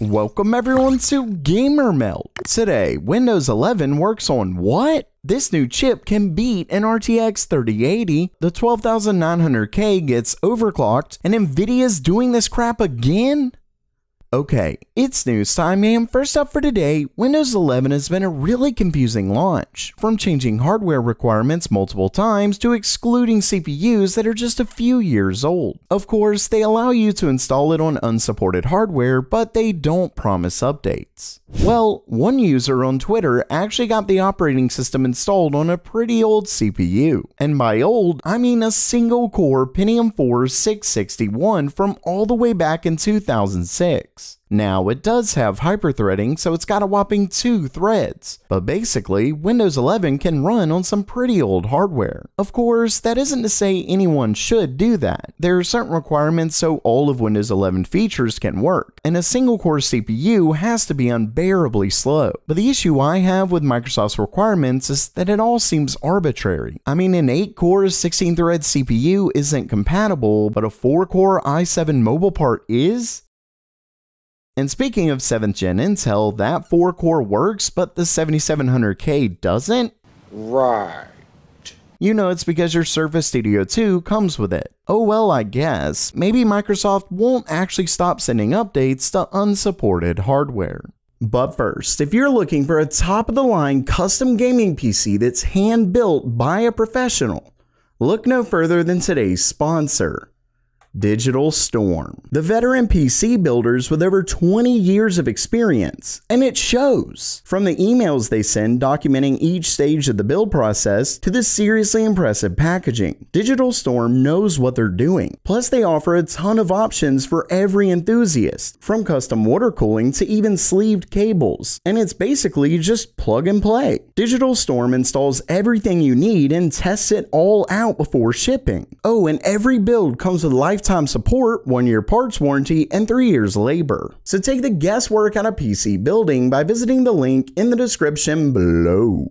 Welcome everyone to Gamer Melt. Today, Windows 11 works on what? This new chip can beat an RTX 3080, the 12900K gets overclocked, and Nvidia's doing this crap again? Okay, it's news time, man. First up for today, Windows 11 has been a really confusing launch, from changing hardware requirements multiple times to excluding CPUs that are just a few years old. Of course, they allow you to install it on unsupported hardware, but they don't promise updates. Well, one user on Twitter actually got the operating system installed on a pretty old CPU. And by old, I mean a single core Pentium 4 661 from all the way back in 2006. Now, it does have hyperthreading, so it's got a whopping 2 threads, but basically, Windows 11 can run on some pretty old hardware. Of course, that isn't to say anyone should do that. There are certain requirements so all of Windows 11 features can work, and a single-core CPU has to be unbearably slow. But the issue I have with Microsoft's requirements is that it all seems arbitrary. I mean, an 8-core, 16-thread CPU isn't compatible, but a 4-core i7 mobile part is? And speaking of 7th gen Intel, that 4-core works, but the 7700K doesn't? Right. You know it's because your Surface Studio 2 comes with it. Oh well, I guess. Maybe Microsoft won't actually stop sending updates to unsupported hardware. But first, if you're looking for a top-of-the-line custom gaming PC that's hand-built by a professional, look no further than today's sponsor, Digital Storm. The veteran PC builders with over 20 years of experience, and it shows. From the emails they send documenting each stage of the build process to the seriously impressive packaging, Digital Storm knows what they're doing. Plus, they offer a ton of options for every enthusiast, from custom water cooling to even sleeved cables, and it's basically just plug and play. Digital Storm installs everything you need and tests it all out before shipping. Oh, and every build comes with lifetime support, 1-year parts warranty, and 3 years labor. So take the guesswork out of PC building by visiting the link in the description below.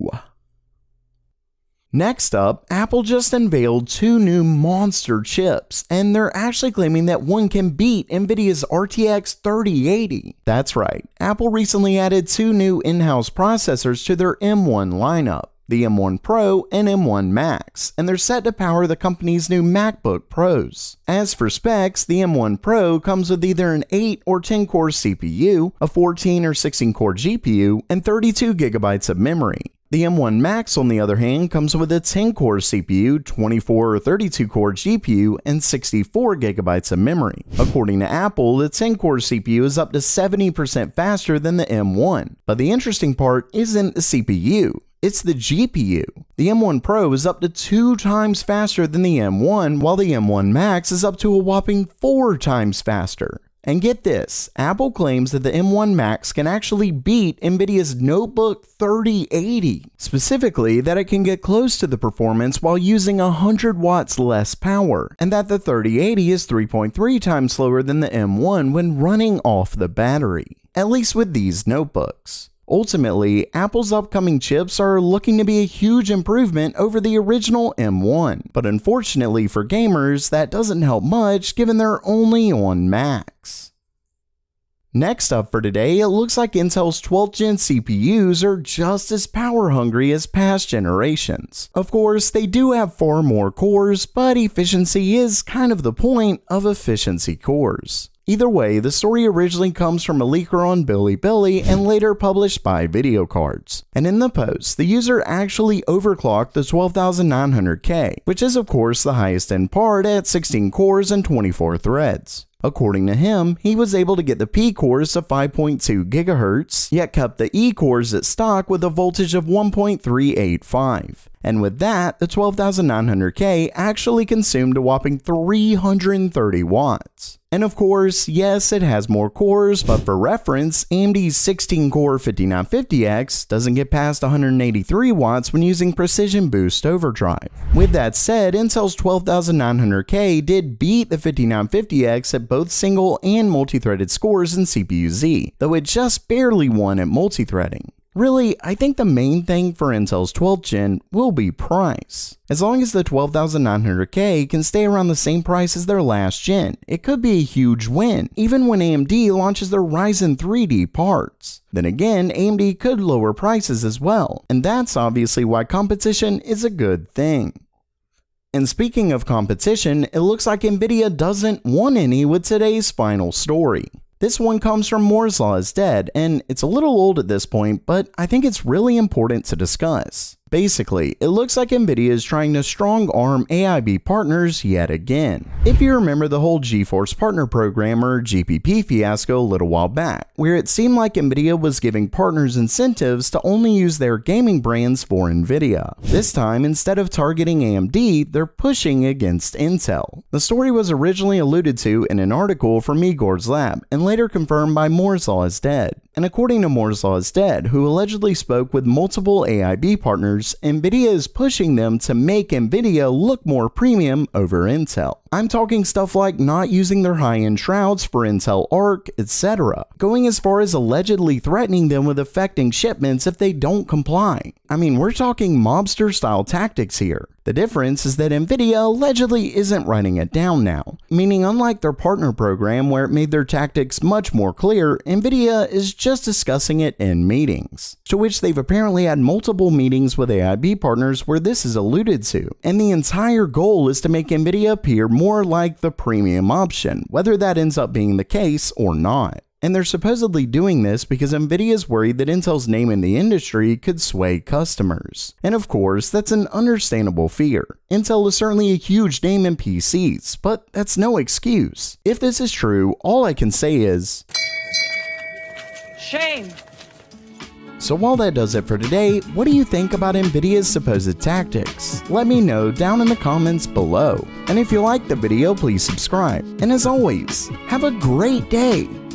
Next up, Apple just unveiled 2 new monster chips, and they're actually claiming that one can beat Nvidia's RTX 3080. That's right, Apple recently added 2 new in-house processors to their M1 lineup, the M1 Pro and M1 Max, and they're set to power the company's new MacBook Pros. As for specs, the M1 Pro comes with either an 8 or 10-core CPU, a 14 or 16-core GPU, and 32 GB of memory. The M1 Max, on the other hand, comes with a 10-core CPU, 24 or 32-core GPU, and 64 GB of memory. According to Apple, the 10-core CPU is up to 70% faster than the M1, but the interesting part isn't the CPU. It's the GPU. The M1 Pro is up to 2 times faster than the M1, while the M1 Max is up to a whopping 4 times faster. And get this, Apple claims that the M1 Max can actually beat Nvidia's Notebook 3080. Specifically, that it can get close to the performance while using 100 watts less power, and that the 3080 is 3.3 times slower than the M1 when running off the battery, at least with these notebooks. Ultimately, Apple's upcoming chips are looking to be a huge improvement over the original M1, but unfortunately for gamers, that doesn't help much given they're only on Macs. Next up for today, it looks like Intel's 12th gen CPUs are just as power hungry as past generations. Of course, they do have far more cores, but efficiency is kind of the point of efficiency cores. Either way, the story originally comes from a leaker on Bilibili and later published by Videocardz. And in the post, the user actually overclocked the 12900K, which is of course the highest end part at 16 cores and 24 threads. According to him, he was able to get the P cores to 5.2 GHz, yet kept the E cores at stock with a voltage of 1.385. And with that, the 12900K actually consumed a whopping 330 watts. And of course, yes, it has more cores, but for reference, AMD's 16-core 5950X doesn't get past 183 watts when using Precision Boost Overdrive. With that said, Intel's 12900K did beat the 5950X at both single and multi-threaded scores in CPU-Z, though it just barely won at multi-threading. Really, I think the main thing for Intel's 12th gen will be price. As long as the 12900K can stay around the same price as their last gen, it could be a huge win, even when AMD launches their Ryzen 3D parts. Then again, AMD could lower prices as well, and that's obviously why competition is a good thing. And speaking of competition, it looks like Nvidia doesn't want any with today's final story. This one comes from Moore's Law is Dead, and it's a little old at this point, but I think it's really important to discuss. Basically, it looks like Nvidia is trying to strong-arm AIB partners yet again. If you remember the whole GeForce Partner Program or GPP fiasco a little while back, where it seemed like Nvidia was giving partners incentives to only use their gaming brands for Nvidia. This time, instead of targeting AMD, they're pushing against Intel. The story was originally alluded to in an article from Igor's Lab, and later confirmed by Moore's Law is Dead. And according to Moore's Law is Dead, who allegedly spoke with multiple AIB partners, Nvidia is pushing them to make Nvidia look more premium over Intel. I'm talking stuff like not using their high-end shrouds for Intel Arc, etc., going as far as allegedly threatening them with affecting shipments if they don't comply. I mean, we're talking mobster-style tactics here. The difference is that Nvidia allegedly isn't writing it down now, meaning unlike their partner program where it made their tactics much more clear, Nvidia is just discussing it in meetings, to which they've apparently had multiple meetings with AIB partners where this is alluded to, and the entire goal is to make Nvidia appear more like the premium option, whether that ends up being the case or not. And they're supposedly doing this because Nvidia's worried that Intel's name in the industry could sway customers. And of course, that's an understandable fear. Intel is certainly a huge name in PCs, but that's no excuse. If this is true, all I can say is shame. So while that does it for today, what do you think about Nvidia's supposed tactics? Let me know down in the comments below. And if you liked the video, please subscribe. And as always, have a great day.